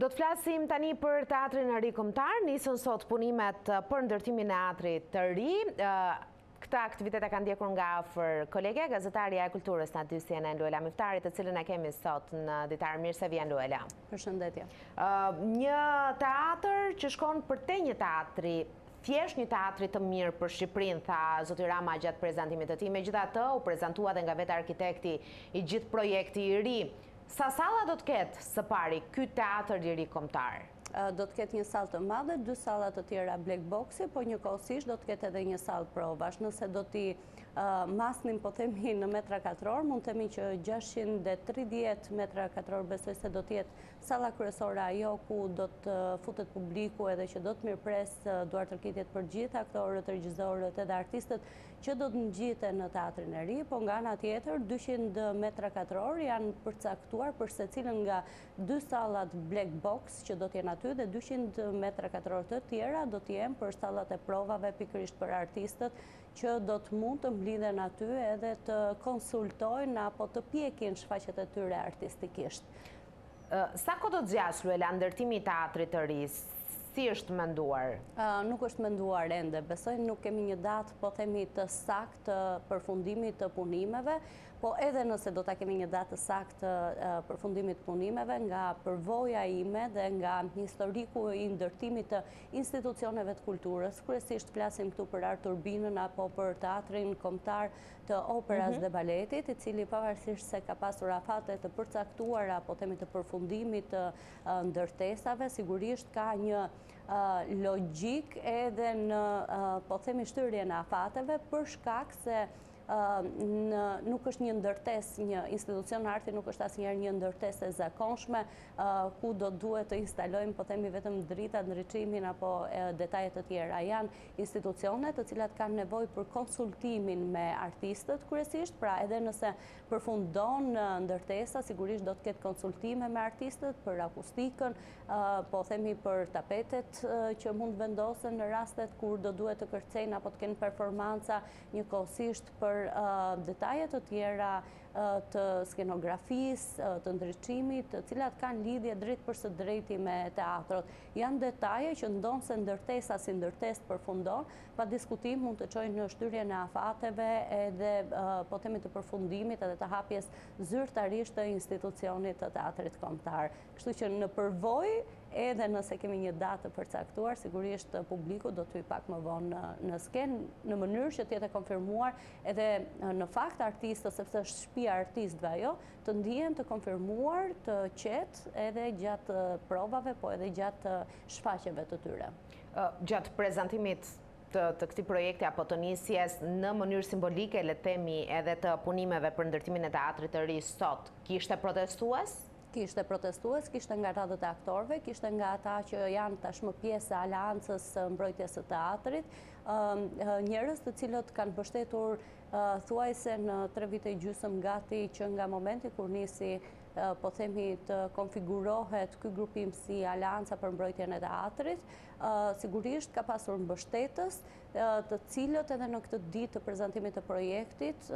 Do të flasim tani për teatrin e ri kombëtar, nisën sot punimet për ndërtimin e teatrit të ri. Këta aktivitete kanë ndjekur nga afër kolege, gazetarja e kulturës në aty CNN Luela Myftari, të cilën e kemi sot në ditar. Mirë se vjen Luela. Përshëndetje. Një teatër që shkon për te një teatri, thjesht një teatri të mirë për Shqipërinë, tha Zoti Rama gjatë prezantimit të tij. Megjithatë, u prezantua edhe nga vetë arkitekti i gjithë projekti i ri. Sa salla do të ketë së pari ky teatër i ri kombëtar? Do të ketë një sallë të madhe, dy salla të tjera black boxi, po njëkohësisht do të ketë edhe një sallë provash. Nëse do t'i masnim po themi në metra katror, mund themi që 630 metra katror besoj se do të jetë salla kryesore ajo ku do të futet publiku edhe që do të mirpres duartërkitjet për gjithë aktorët, regjizorët edhe artistët që do të ngjiten në teatrin e ri, po nga ana tjetër 200 metra katror janë përcaktuar për secilën nga dy sallat black box që do të jenë aty dhe 200 metra katror të tjera do të jenë për sallat e provave pikërisht për artistët që do të mund të mblidhen aty edhe të konsultojnë apo të pjekin shfaqjet e tyre artistikisht. Sa kohë do të zgjasë Luela ndërtimi i teatrit të ri? Si është menduar? Nuk është menduar ende. Besoj nuk kemi një datë, po themi të saktë të përfundimit të punimeve, po edhe nëse do ta kemi një datë të saktë të përfundimit të punimeve, nga përvoja ime dhe nga historiku i ndërtimit të institucioneve të kulturës, kryesisht flasim këtu për Art Turbinën apo për teatrin kombëtar të operas dhe baletit, i cili pavarësisht se ka pasur afate të përcaktuara, po themi të përfundimit të ndërtesave, sigurisht ka një logjik edhe në po themi shtyrjen e afateve për shkak se nuk është një ndërtesë, një institucion arti nuk është asnjëherë një ndërtesë e zakonshme ku do duhet të instalojmë po themi vetëm drita, ndriçimin apo detajet të tjera. Janë institucione të cilat kanë nevojë për konsultimin me artistët kryesisht, pra edhe nëse përfundon ndërtesa, sigurisht do të ketë konsultime me artistët për akustikën, po themi për tapetet që mund të vendosen në rastet kur do duhet të kërcejnë apo të kenë performanca, njëkohësisht për detaje të tjera të skenografisë, të ndriçimit, të cilat kanë lidhje drejt për së drejti me teatrot. Janë detaje që ndonë se ndërtesa si ndërtesë përfundon, pa diskutim mund të çojnë në shtyrjen e afateve edhe po themi të përfundimit edhe të hapjes zyrtarisht të institucionit të teatrit kombëtar. Kështu që në përvojë, edhe nëse kemi një datë të përcaktuar, sigurisht publiku do të hyj pak më vonë në skenë, në mënyrë që të jetë konfirmuar edhe në fakt artistët, sepse është shtëpia e artistëve ajo, të ndihen të konfirmuar, të qetë edhe gjatë provave, po edhe gjatë shfaqjeve të tyre. Gjatë prezantimit të këtij projekti apo të nisjes në mënyrë simbolike, le të themi, edhe të punimeve për ndërtimin e teatrit të ri sot, kishte protestues? Kishte protestues, kishte nga radhët e aktorëve, kishte nga ata që janë tashmë pjesë e aleancës mbrojtjes së teatrit, njerëz të cilët kanë mbështetur thuajse në 3 vite gjysmë gati që nga momenti kur nisi po themi të konfigurohet ky grupim si Alianca për mbrojtjen e teatrit, sigurisht ka pasur mbështetës, të cilët edhe në këtë ditë të prezantimit të projektit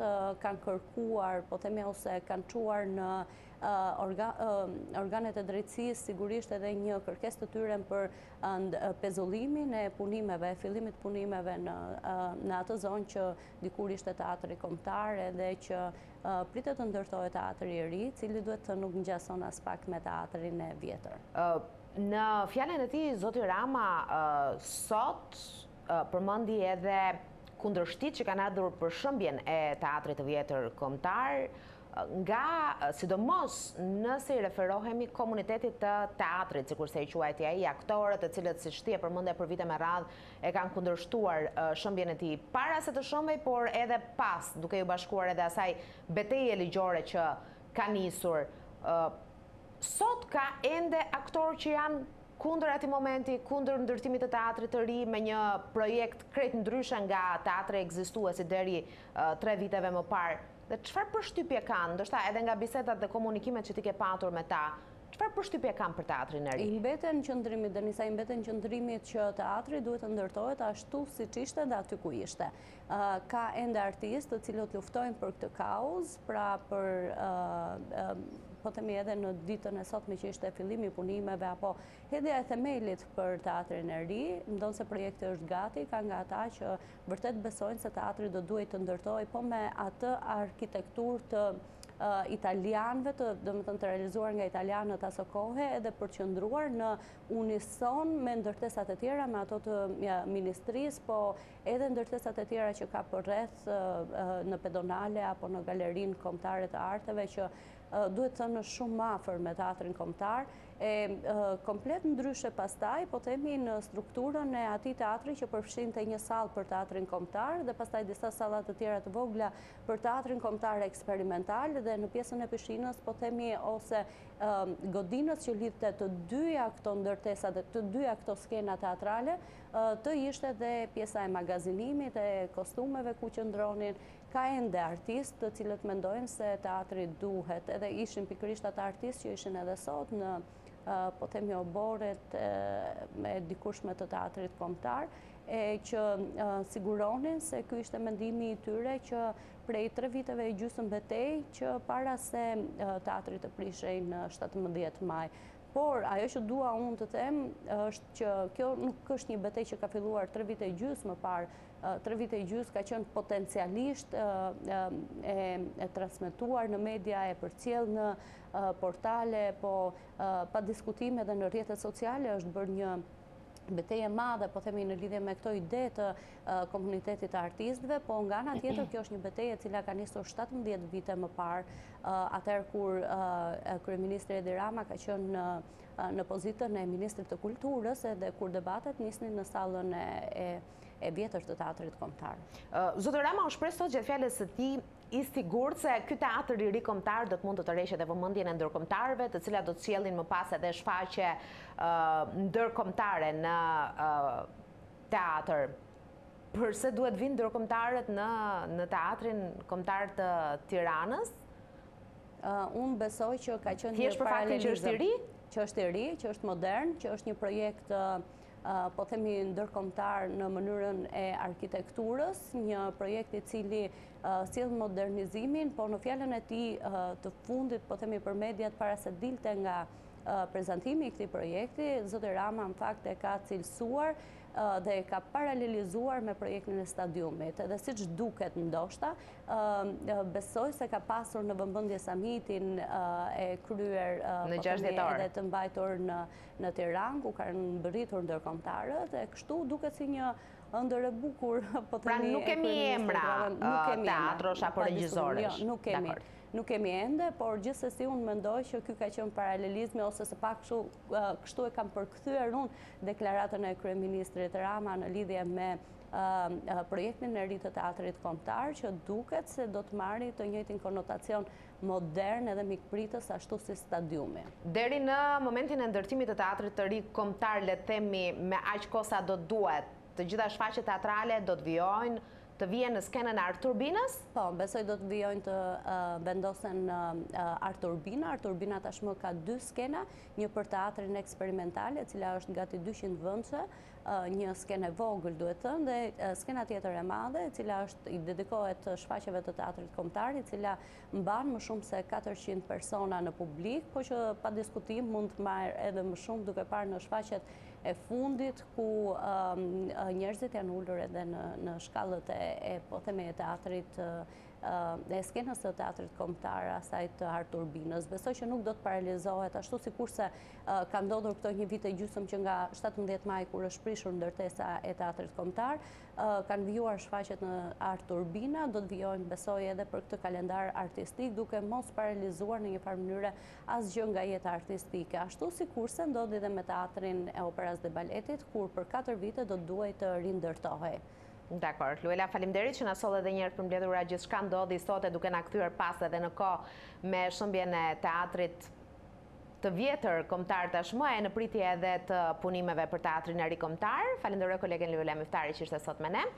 kanë kërkuar, po themi ose kanë çuar në organet e drejtësisë sigurisht edhe një kërkesë të tyre për pezullimin e punimeve, fillimit punimeve në atë zonë që dikur ishte teatri kombëtar edhe që pritet të ndërtohet teatri i ri, cili duhet të nuk ngjason as pak me teatrin e vjetër. Në fjalën e tij Zoti Rama sot përmendi edhe kundërshtit që kanë ardhur për shëmbjen e teatrit të vjetër kombëtar, nga sidomos nëse i referohemi komunitetit të teatrit, sikur se i quajti ai, aktorët të cilët siç ti e përmende për vite me radhë e kanë kundërshtuar shëmbjen e tij para se të shëmbej, por edhe pas, duke ju bashkuar edhe asaj betejë ligjore që ka nisur. Sot ka ende aktorë që janë kundër atij momenti, kundër ndërtimit të teatrit të ri me një projekt krejt ndryshe nga teatri ekzistuesi deri 3 viteve më parë. Dhe çfarë përshtypje kanë, ndoshta edhe nga bisedat dhe komunikimet që ti ke patur me ta, çfarë përshtypje kanë për teatrin e ri? I mbeten qëndrimit që teatri duhet të ndërtohet ashtu siç ishte dhe aty ku ishte. Ka ende artistë të cilët luftojnë për këtë kauzë, pra për po themi edhe në ditën e sotme që ishte fillimi i punimeve apo hedhja e themelit për teatrin e ri, ndonë se projekti është gati, ka nga ata që vërtet besojnë se teatri do duhet të ndërtojë po me atë arkitekturë të italianëve, të realizuar nga italianët aso kohë edhe përqendruar në unison me ndërtesat e tjera, me ato të ministrisë, po edhe ndërtesat e tjera që ka përreth në pedonale apo në galerinë kombëtare të arteve që duhet të në shumë afër me teatrin kombëtar, komplet ndryshe pastaj, po themi në strukturën e atij teatri që përfshinte një sallë për teatrin kombëtar dhe pastaj disa salla të tjera të vogla për teatrin kombëtar eksperimental dhe në pjesën e pishinës, po themi ose godinës që lidhte të dyja këto ndërtesa dhe të dyja këto skena teatrale, të ishte dhe pjesa e magazinimit, e kostumeve ku qëndronin, ka ende artistë të cilët mendojnë se teatri duhet, edhe ishin pikërisht ata artistë që ishin edhe sot në po themi oboret e dikurshme të teatrit kombëtar, që siguronin se ky ishte mendimi I tyre që prej 3 viteve e gjysmë betejë që para se teatri të prishej në 17 maj. Por ajo që dua unë të them është që kjo nuk është një betejë që ka filluar 3 vite e gjysmë më parë. 3 vite e gjysmë ka qenë potencialisht e transmetuar në media, e përcjellë në portale, po pa diskutim edhe në rrjetet sociale është bërë një betejë madhe, po themi në lidhje me këto ide të komunitetit të artistëve, po nga ana tjetër kjo është një betejë e cila ka nisur 17 vite më parë, atëherë kur kryeministri Edi Rama ka qenë në pozitën e ministrit të kulturës edhe kur debatet nisnin në sallën e vjetër të teatrit kombëtar. Zoti Rama, u shpreh sot gjatë fjalës së tij I sigurt se ky teatër I ri kombëtar do të mund të tërheqet e vëmendjen e ndërkombëtarëve, të cilat do të sjellin më pas edhe shfaqje ndërkombëtare në teatr. Përse duhet vinë ndërkombëtarët në teatrin kombëtar të Tiranës? Unë besoj që ka qenë një paralelizëm që është I ri, që është modern, që është një projekt po themi ndërkombëtar në mënyrën e arkitekturës, një projekt I cili sjell modernizimin, po në fjalën e tij të fundit, po themi për mediat para se dilte nga prezantimi I këtij projekti, Zoti Rama në fakt e ka cilësuar dhe ka paralelizuar me projektin e stadiumit. Edhe siç duket ndoshta, besoj se ka pasur në vëmendje samitin e kryer në 6 dhjetor edhe të mbajtur në Tiranë, ku kanë mbërritur ndërkombëtarët, e kështu duket si një ëndër e bukur, po themi. Pra nuk kemi emra, teatrosh apo regjisorësh. Jo, nuk kemi. Nuk kemi ende, por gjithsesi unë mendoj që ky ka qenë paralelizmi ose se pak kështu e kam përkthyer unë deklaratën e kryeministrit Rama në lidhje me projektin e ri të teatrit kombëtar që duket se do të marrë të njëjtin konotacion modern edhe mikpritës ashtu si stadiumi. Deri në momentin e ndërtimit të teatrit të ri kombëtar, le të themi me aq kohë sa do duhet, të gjitha shfaqjet teatrale do të vijojnë. Të vijnë në skenën Art Turbinës? Po, besoj do të vijojnë të vendosen Art Turbina. Art Turbina tashmë ka 2 skena, një për teatrin eksperimental, e cila është gati 200 vëndshë, një skenë e vogël duhet të thënë, dhe skena tjetër e madhe, e cila është I dedikohet shfaqjeve të teatrit kombëtar, e cila mban më shumë se 400 persona në publik, po që pa diskutim mund të marr edhe më shumë duke parë në shfaqjet e fundit ku njerëzit janë ulur edhe në shkallët po themi e teatrit e skenës të teatrit kombëtar asaj të Art Turbinës. Besoj që nuk do të paralizohet ashtu sikurse ka ndodhur këto një vit e gjysmë që nga 17 maj kur është prishur ndërtesa e teatrit kombëtar, kanë vijuar shfaqjet në Art Turbina, do të vijojnë besoj edhe për këtë kalendar artistik duke mos paralizuar në një farë mënyrë asgjë nga jeta artistike. Ashtu sikurse ndodhi edhe me teatrin e operas dhe baletit kur për 4 vite do të duhet të rindërtohej. Dakor, Luela, faleminderit që na solle edhe një herë për mbledhura gjithçka ndodhi sot e duke na kthyer pas edhe në kohë me shëmbjen e teatrit të vjetër kombëtar tashmë e në pritje edhe të punimeve për teatrin e ri kombëtar. Falenderoj kolegen Luela Myftari që ishte sot me ne.